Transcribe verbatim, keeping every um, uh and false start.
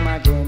my girl.